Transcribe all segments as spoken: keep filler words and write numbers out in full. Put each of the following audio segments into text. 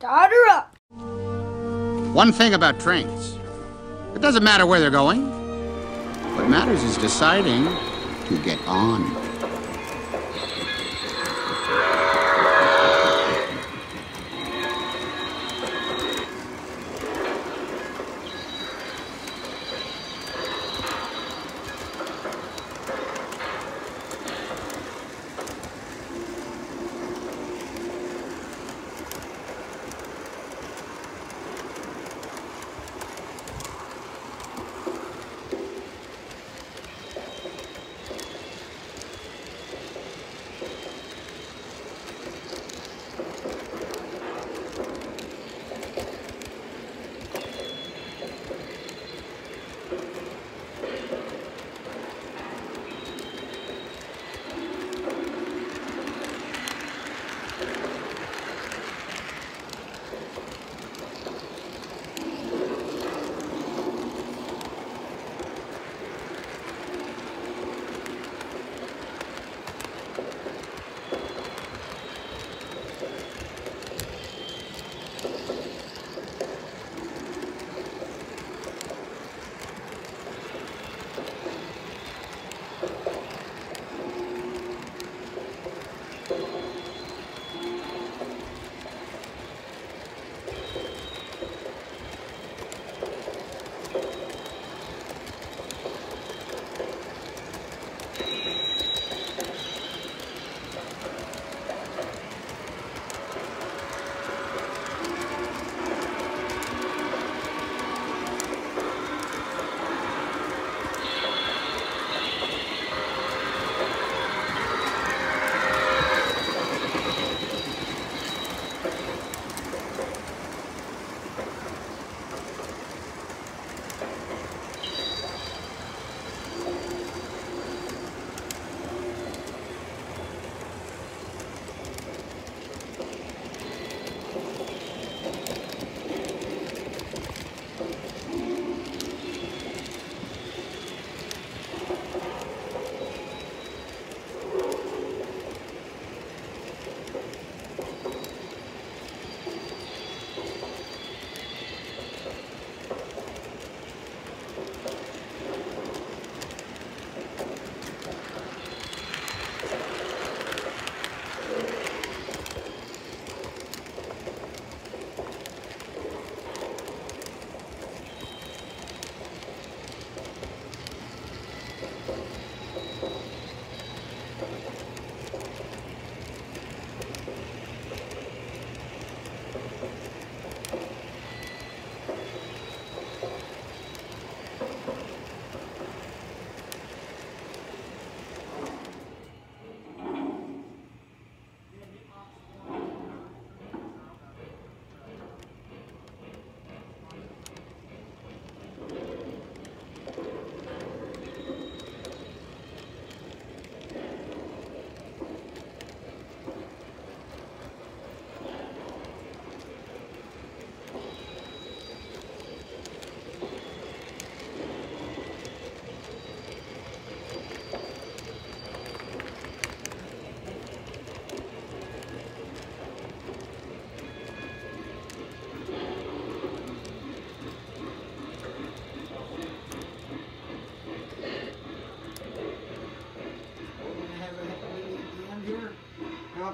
Start her up. One thing about trains, it doesn't matter where they're going. What matters is deciding to get on.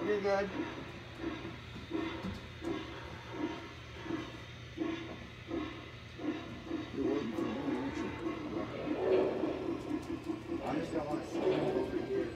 You're good. You're waiting for me, aren't you? I just don't want to see you over here.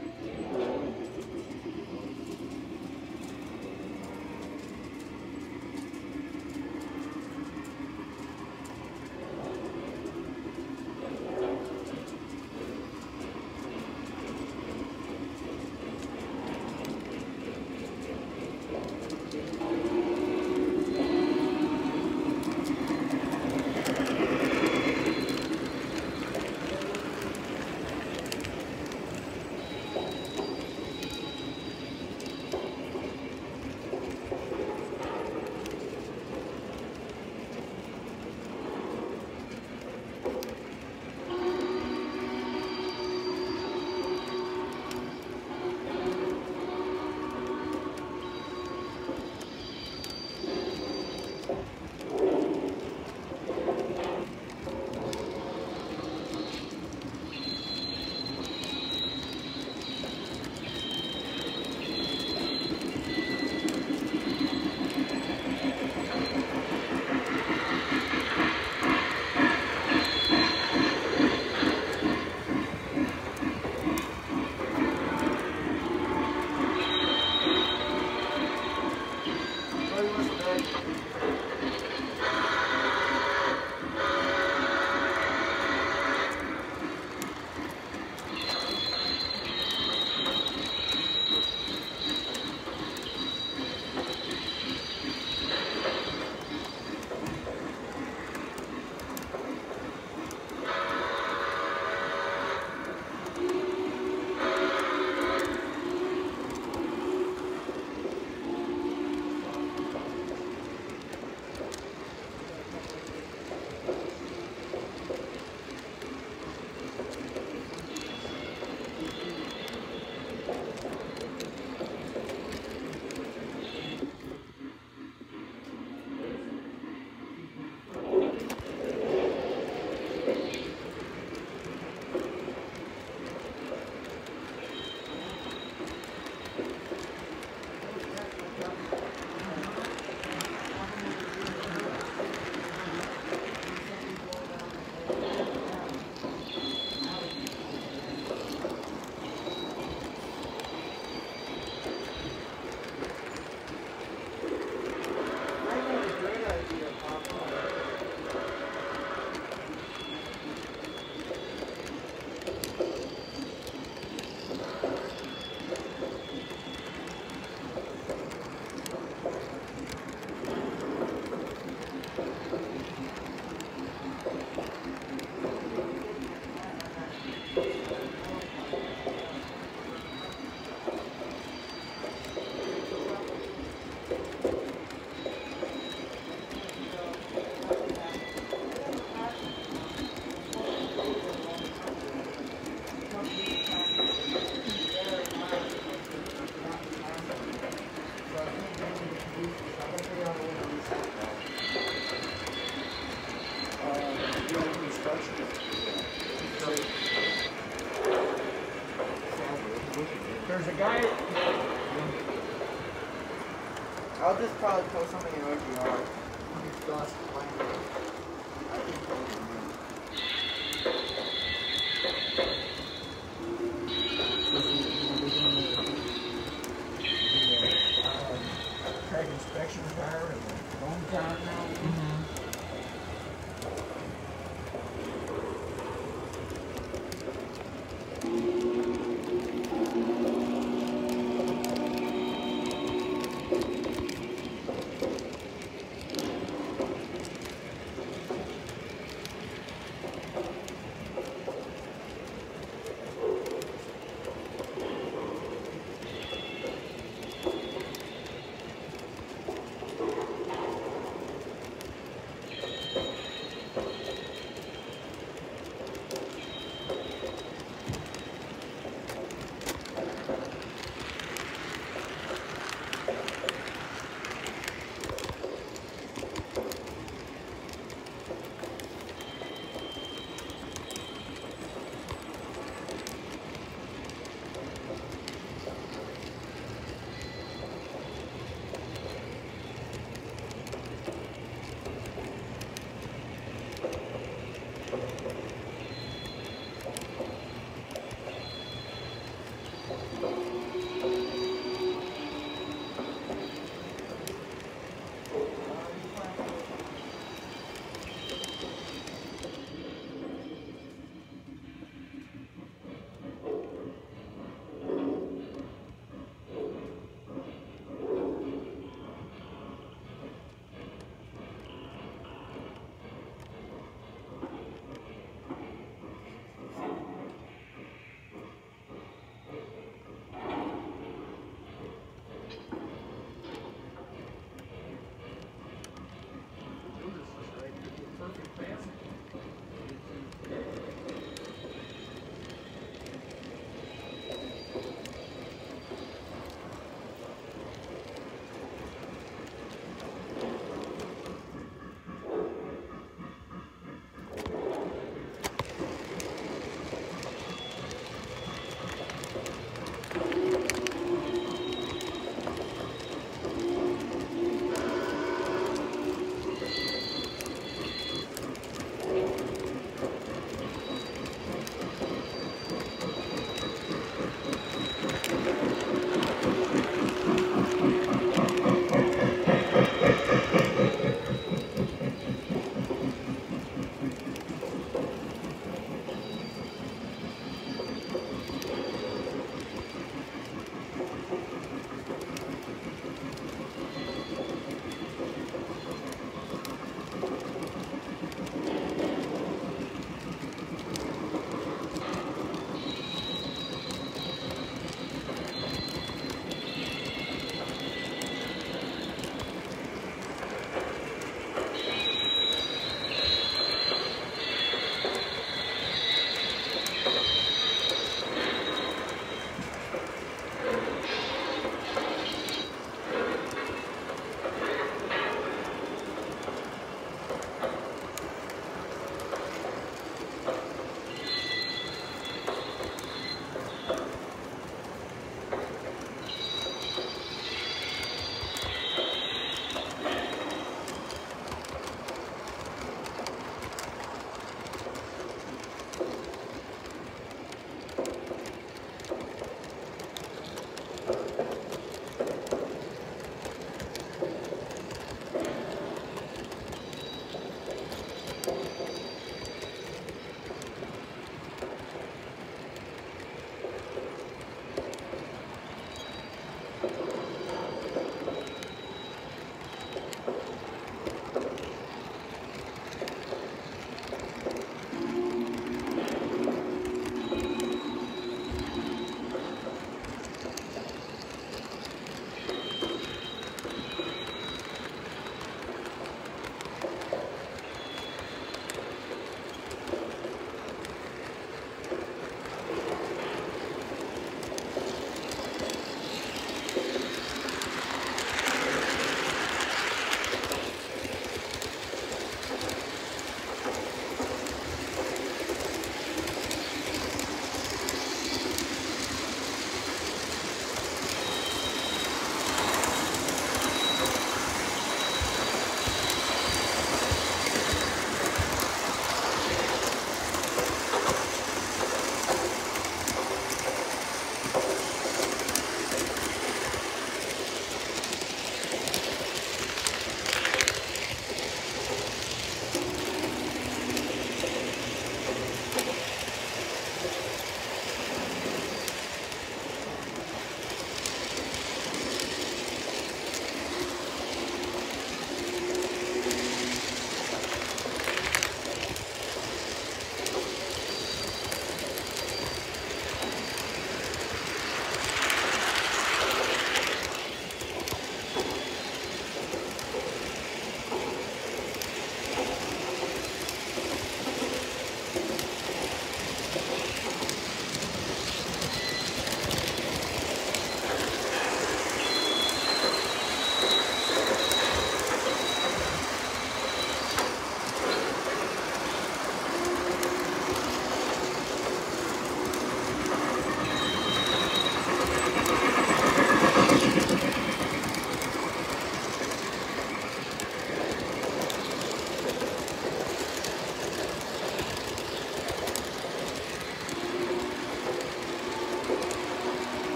I'll just probably post something in O G R. I've had inspection fire in a long time now. Mm-hmm.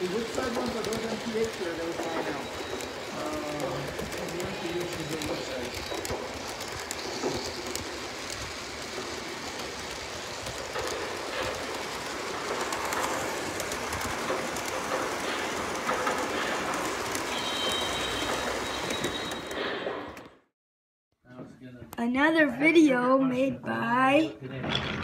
The woodside ones are those M P H or are those high now? Uh, the M P H is the woodside. Another video made by